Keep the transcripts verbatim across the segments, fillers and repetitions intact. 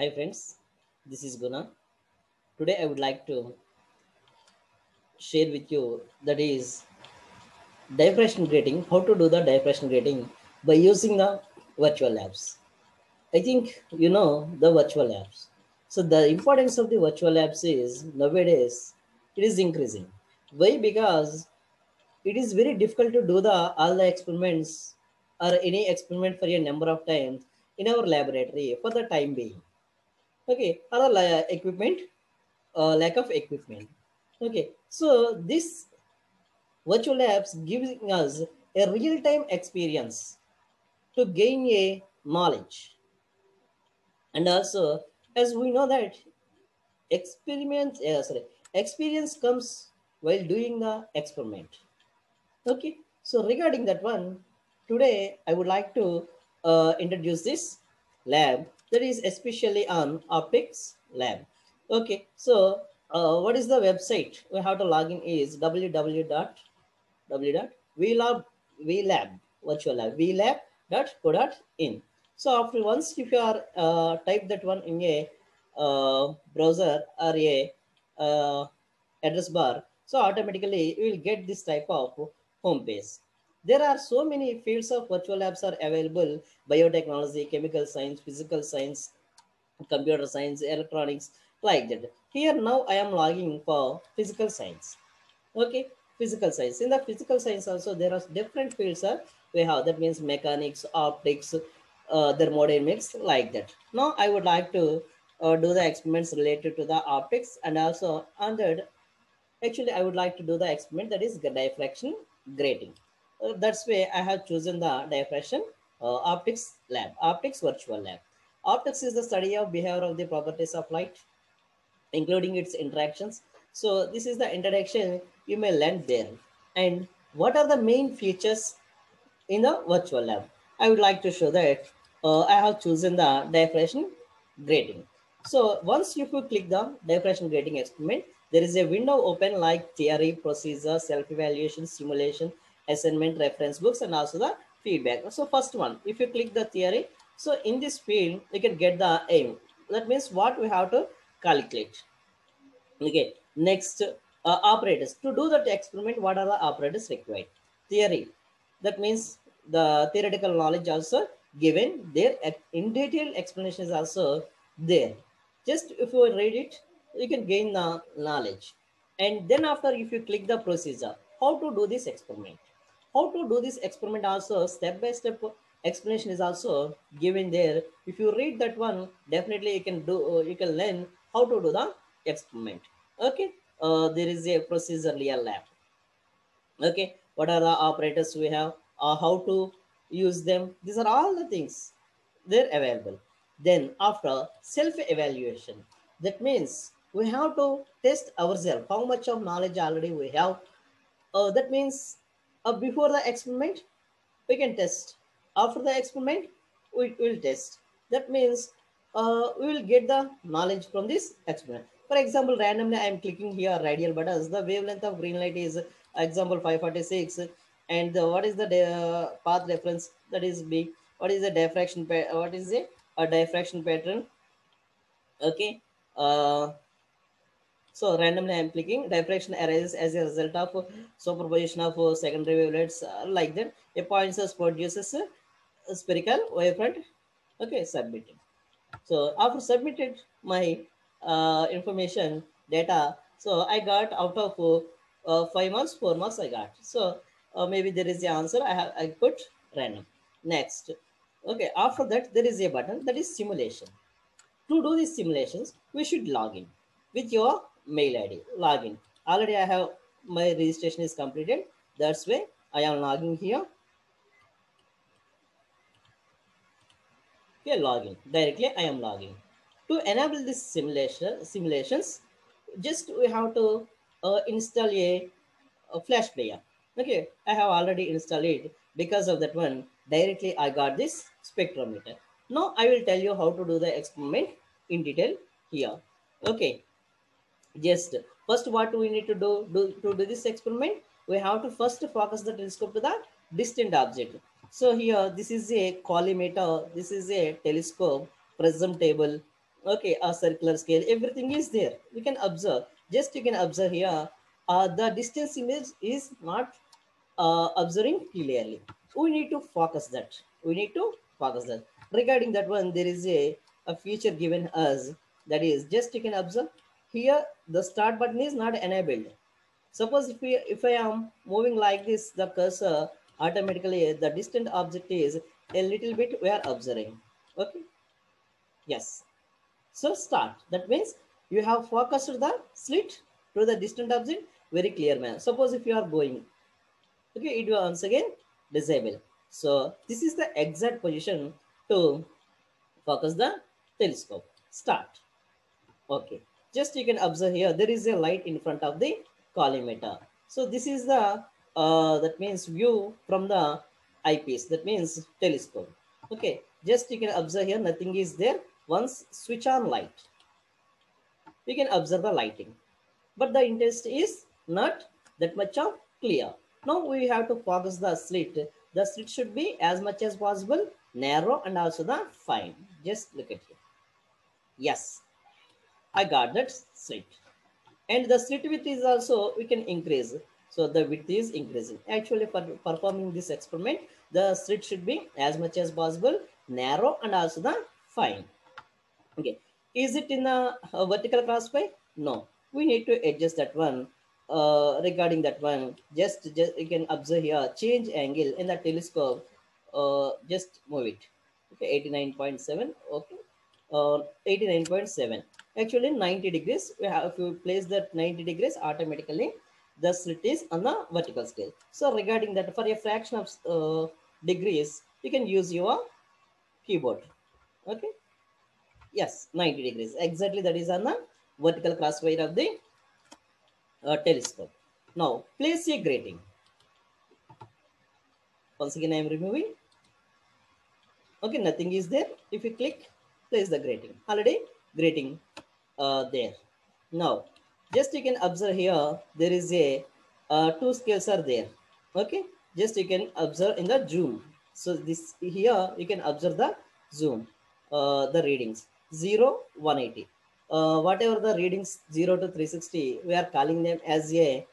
Hi friends, this is Guna. Today I would like to share with you, that is diffraction grating, how to do the diffraction grating by using the virtual labs. I think you know the virtual labs. So the importance of the virtual labs is nowadays it is increasing. Why? Because it is very difficult to do the all the experiments or any experiment for a number of times in our laboratory for the time being. Okay, or uh, equipment, uh, lack of equipment. Okay, so this virtual labs gives us a real-time experience to gain a knowledge. And also, as we know that experience, uh, sorry, experience comes while doing the experiment. Okay, so regarding that one, today I would like to uh, introduce this lab. That is especially on Optics Lab. Okay, so uh, what is the website? We have to log in is w w w dot vlab dot co dot in. So after once, if you are uh, type that one in a uh, browser or a uh, address bar, so automatically you will get this type of home page. There are so many fields of virtual labs are available: biotechnology, chemical science, physical science, computer science, electronics, like that. Here now I am logging for physical science. Okay, physical science. In the physical science also there are different fields that we have. That means mechanics, optics, uh, thermodynamics, like that. Now I would like to uh, do the experiments related to the optics, and also under actually I would like to do the experiment that is diffraction grating. Uh, that's why I have chosen the diffraction uh, optics lab, optics virtual lab. Optics is the study of behavior of the properties of light, including its interactions. So this is the introduction you may learn there. And what are the main features in the virtual lab? I would like to show that uh, I have chosen the diffraction grating. So once you click the diffraction grating experiment, there is a window open like theory, procedure, self-evaluation, simulation, assignment, reference books, and also the feedback. So first one, if you click the theory, so in this field, you can get the aim. That means what we have to calculate. Okay, next uh, operators. To do that experiment, what are the operators required? Theory, that means the theoretical knowledge also given there. In detail explanation is also there. Just if you read it, you can gain the knowledge. And then after, if you click the procedure, how to do this experiment. How to do this experiment also step-by-step explanation is also given there. If you read that one, definitely you can do, you can learn how to do the experiment. Okay, uh, there is a procedural lab. Okay, what are the operators we have, uh, how to use them. These are all the things they're available. Then after self-evaluation, that means we have to test ourselves, how much of knowledge already we have. Uh, that means uh, before the experiment, we can test. After the experiment, we will test. That means uh, we will get the knowledge from this experiment. For example, randomly I am clicking here radial buttons. The wavelength of green light is, example, five forty-six. And the, what is the uh, path reference? That is B. What is the diffraction? What is it? A diffraction pattern. Okay. Uh, So randomly I am clicking, diffraction arises as a result of superposition of secondary wavelets, uh, like that. A point source produces a spherical wavefront. Okay, submitted. So after submitted my uh, information data, so I got out of uh, five marks, four marks I got. So uh, maybe there is the answer. I have I put random. Next, okay. After that there is a button that is simulation. To do these simulations, we should log in with your mail I D, login. Already I have my registration is completed. That's why I am logging here. Okay, login. Directly I am logging. To enable this simulation simulations, just we have to uh, install a, a flash player. Okay, I have already installed it. Because of that one, directly I got this spectrometer. Now I will tell you how to do the experiment in detail here. Okay. Just first, what we need to do, do to do this experiment, we have to first focus the telescope to the distant object. So here, this is a collimator, this is a telescope, prism table, okay, a circular scale, everything is there. You can observe, just you can observe here, uh, the distance image is not uh, observing clearly. We need to focus that. We need to focus that. Regarding that one, there is a, a feature given us, that is, just you can observe, here the start button is not enabled. Suppose if, we, if I am moving like this, the cursor, automatically the distant object is a little bit we are observing, okay? Yes. So start, that means you have focused the slit to the distant object, very clear manner. Suppose if you are going, okay, it will once again disable. So this is the exact position to focus the telescope. Start, okay. Just you can observe here, there is a light in front of the collimator. So this is the, uh, that means view from the eyepiece, that means telescope. Okay, just you can observe here, nothing is there. Once switch on light, you can observe the lighting. But the intensity is not that much of clear. Now we have to focus the slit. The slit should be as much as possible narrow and also the fine. Just look at here. Yes, I got that slit. And the slit width is also, we can increase. So the width is increasing. Actually, for performing this experiment, the slit should be as much as possible narrow and also the fine. Okay. Is it in a, a vertical crossway? No. We need to adjust that one. Uh, regarding that one, just, just you can observe here, change angle in the telescope. Uh, just move it. Okay, eighty-nine point seven. Okay. Uh, eighty-nine point seven. Actually, ninety degrees. We have, if you place that ninety degrees, automatically the slit is on the vertical scale. So regarding that, for a fraction of uh, degrees, you can use your keyboard. Okay. Yes, ninety degrees. Exactly, that is on the vertical crossway of the uh, telescope. Now, place a grating. Once again, I am removing. Okay, nothing is there. If you click, place the grating. Already grating uh, there. Now, just you can observe here, there is a uh, two scales are there. Okay, just you can observe in the zoom. So this here, you can observe the zoom, uh, the readings, zero, one eighty. Uh, whatever the readings, zero to three sixty, we are calling them as a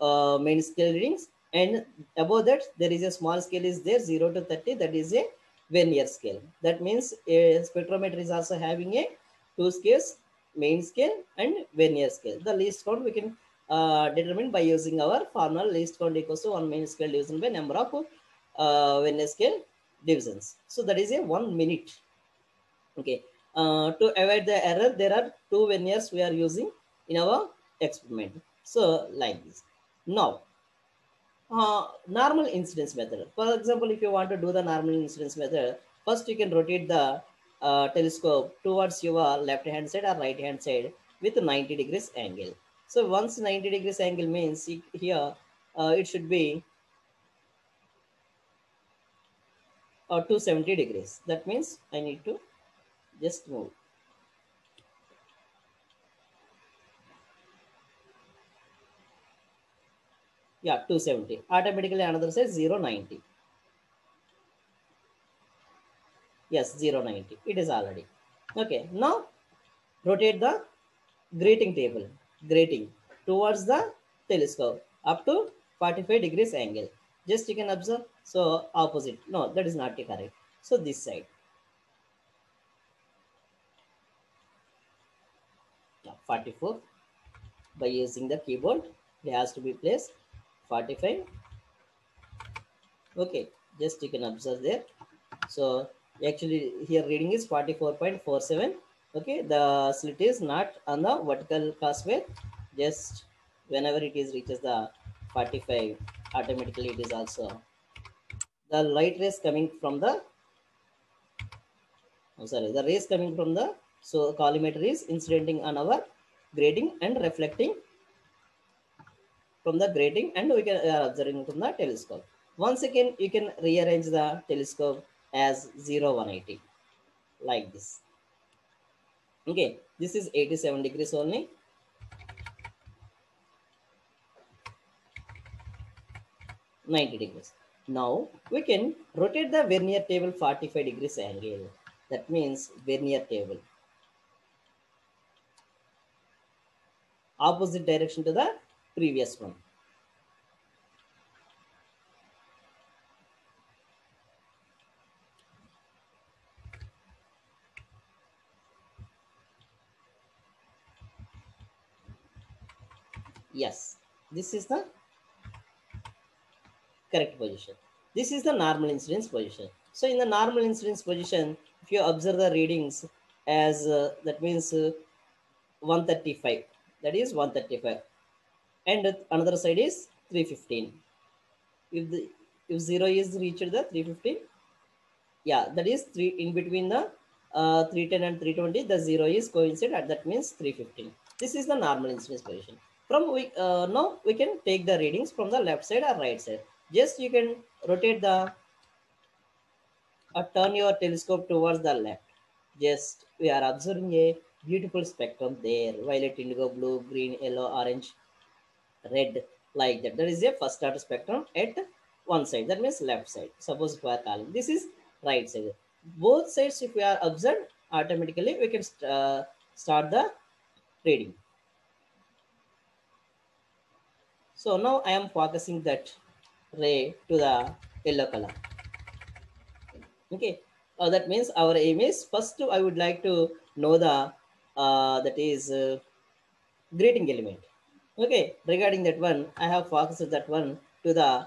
uh, main scale readings. And above that, there is a small scale is there, zero to thirty, that is a vernier scale. That means a spectrometer is also having a two scales, main scale and vernier scale. The least count we can uh, determine by using our formula, least count equals to one main scale division by number of uh, vernier scale divisions. So that is a one minute. Okay. Uh, to avoid the error, there are two verniers we are using in our experiment. So like this. Now, uh, normal incidence method. For example, if you want to do the normal incidence method, first you can rotate the Uh, telescope towards your left hand side or right hand side with ninety degrees angle. So once ninety degrees angle means here uh, it should be or uh, two hundred seventy degrees. That means I need to just move. Yeah, two seventy. Automatically another side zero ninety. Yes, zero ninety. It is already. Okay, now rotate the grating table, grating towards the telescope up to forty-five degrees angle. Just you can observe. So opposite. No, that is not correct. So this side. forty-four. By using the keyboard, it has to be placed forty-five. Okay, just you can observe there. So actually here reading is forty-four point four seven. Okay, the slit is not on the vertical crossway. Just whenever it is reaches the forty-five, automatically it is also the light rays coming from the I'm sorry the rays coming from the so collimator is incidenting on our grating and reflecting from the grating, and we can uh, observing from the telescope. Once again you can rearrange the telescope as zero one eighty, like this. Okay, this is eighty-seven degrees only. ninety degrees. Now we can rotate the vernier table forty-five degrees angle. That means vernier table. opposite direction to the previous one. Yes, this is the correct position. This is the normal incidence position. So in the normal incidence position, if you observe the readings as uh, that means uh, one thirty-five, that is one thirty-five, and another side is three fifteen. If the if zero is reached, the three fifteen, yeah, that is three in between the uh, three ten and three twenty. The zero is coincident, that means three fifteen. This is the normal incidence position. From we uh, now we can take the readings from the left side or right side. Just you can rotate the or turn your telescope towards the left. Just we are observing a beautiful spectrum there: violet, indigo, blue, green, yellow, orange, red, like that. That is a first order spectrum at one side. That means left side. Suppose we are calling this is right side. Both sides, if we are observed, automatically we can st uh, start the reading. So now I am focusing that ray to the yellow color. Okay, uh, that means our aim is first I would like to know the uh, that is uh, grating element. Okay, regarding that one, I have focused that one to the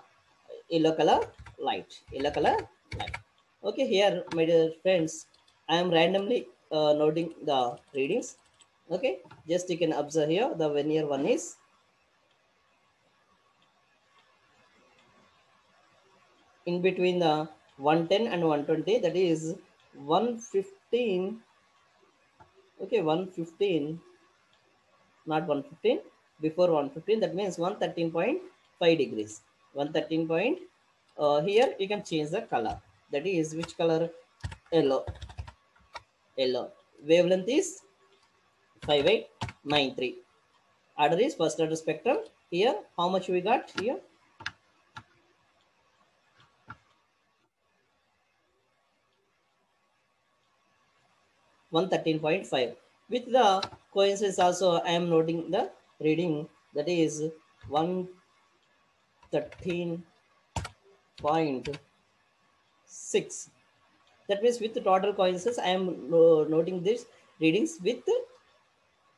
yellow color light. Yellow color light. Okay, here my dear friends, I am randomly uh, noting the readings. Okay, just you can observe here the vernier one is. In between the one ten and one twenty, that is one fifteen. Okay, one fifteen, not one fifteen, before one fifteen, that means one thirteen point five degrees. one thirteen point, uh, here you can change the color. That is which color? Yellow. Yellow. Wavelength is five eight nine three. Order is first order spectrum. Here, how much we got here? one thirteen point five. With the coincidence also I am noting the reading, that is one thirteen point six. That means with the total coincidence I am noting this readings with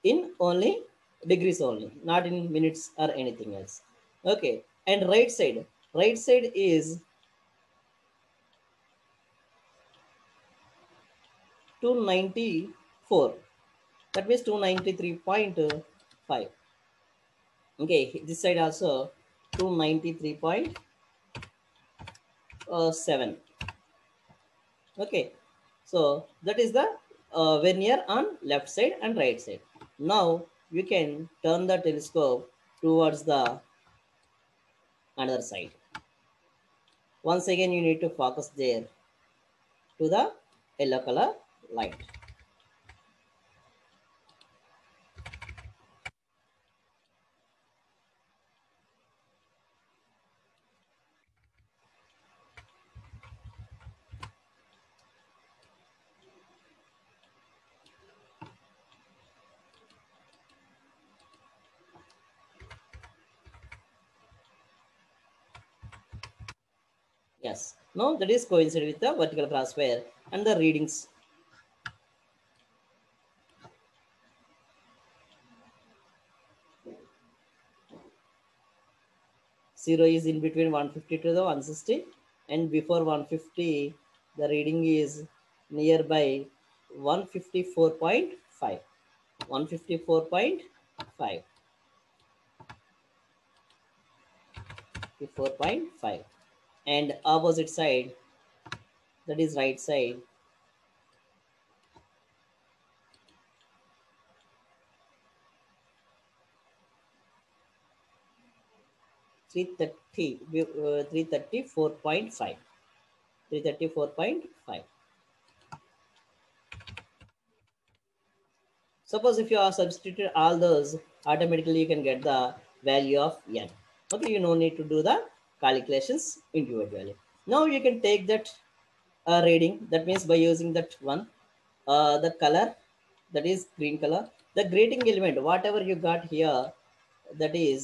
in only degrees only, not in minutes or anything else. Okay, and right side, right side is two ninety-four, that means two ninety-three point five. Okay, this side also two ninety-three point seven. Okay, so that is the uh, vernier on left side and right side. Now you can turn the telescope towards the another side. Once again you need to focus there to the yellow color light. Yes, now that is coincided with the vertical crossfire and the readings. Zero is in between one fifty to the one sixty, and before one fifty, the reading is nearby one fifty-four point five. one fifty-four point five. fifty-four point five. And opposite side, that is right side, three thirty, uh, three thirty-four point five. three thirty-four point five. Suppose if you are substituted all those, automatically you can get the value of n. Okay, you no need to do the calculations individually. Now you can take that uh, reading, that means by using that one, uh, the color, that is green color. the grating element, whatever you got here, that is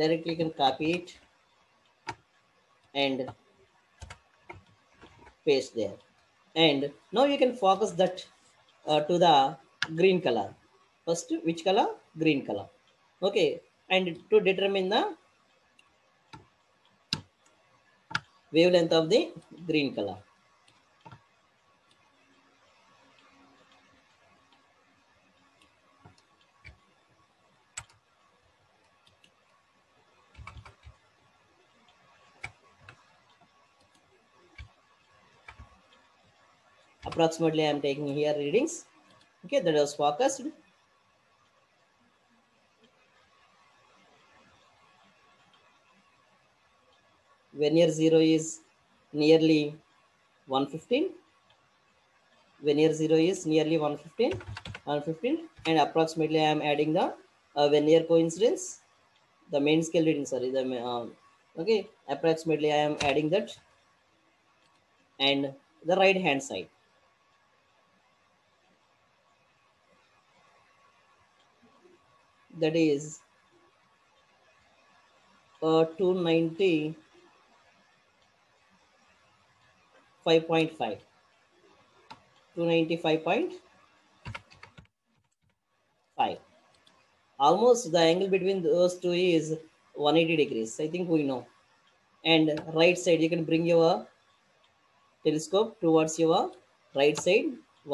directly you can copy it and paste there. And now you can focus that uh, to the green color. First, which color? Green color. Okay. And to determine the wavelength of the green color. Approximately I am taking here readings. Okay, that was focused. Vernier zero is nearly one fifteen. Vernier zero is nearly one fifteen, one fifteen, and approximately I am adding the uh, vernier coincidence, the main scale reading, sorry, the um, okay, approximately I am adding that, and the right hand side. That is uh, two ninety-five point five. two ninety-five point five. Almost the angle between those two is one hundred eighty degrees. I think we know. And right side, you can bring your telescope towards your right side.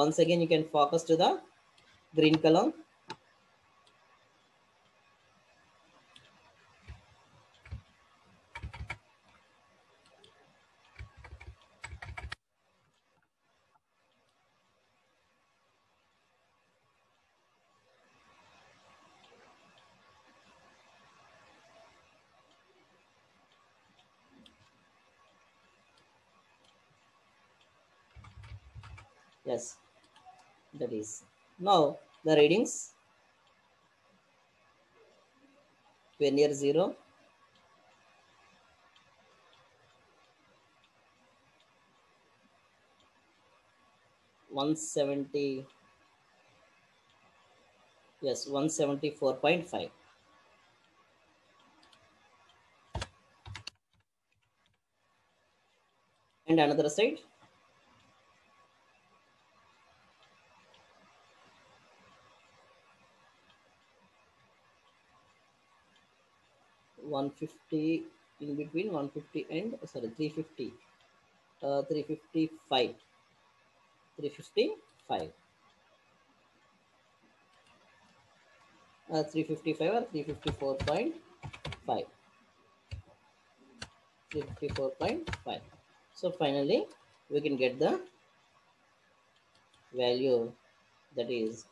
Once again, you can focus to the green column. Yes, that is. Now the readings, vernier zero, one seventy, yes, one seventy-four point five. And another side. one fifty, in between one fifty and sorry three fifty, uh, three fifty-five, three fifty-five, uh, three fifty-five or three fifty-four point five, three fifty-four point five. So finally we can get the value, that is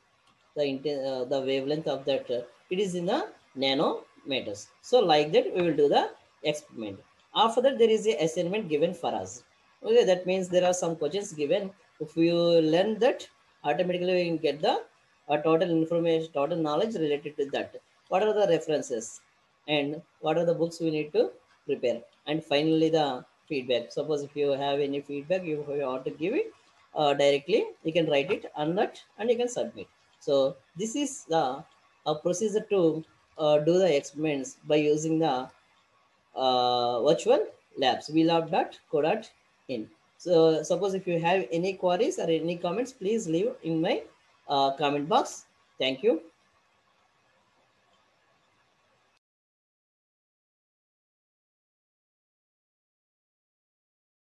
the uh, the wavelength of that. Uh, it is in the nanometers. So like that we will do the experiment. After that there is a assignment given for us. Okay, that means there are some questions given. If you learn that, automatically we can get the uh, total information, total knowledge related to that. What are the references and what are the books we need to prepare? And finally the feedback. Suppose if you have any feedback, you ought to give it uh, directly. You can write it on that and you can submit. So this is the uh, procedure to Uh, do the experiments by using the uh, virtual labs, v lab dot co dot in. So suppose if you have any queries or any comments, please leave in my uh, comment box. Thank you.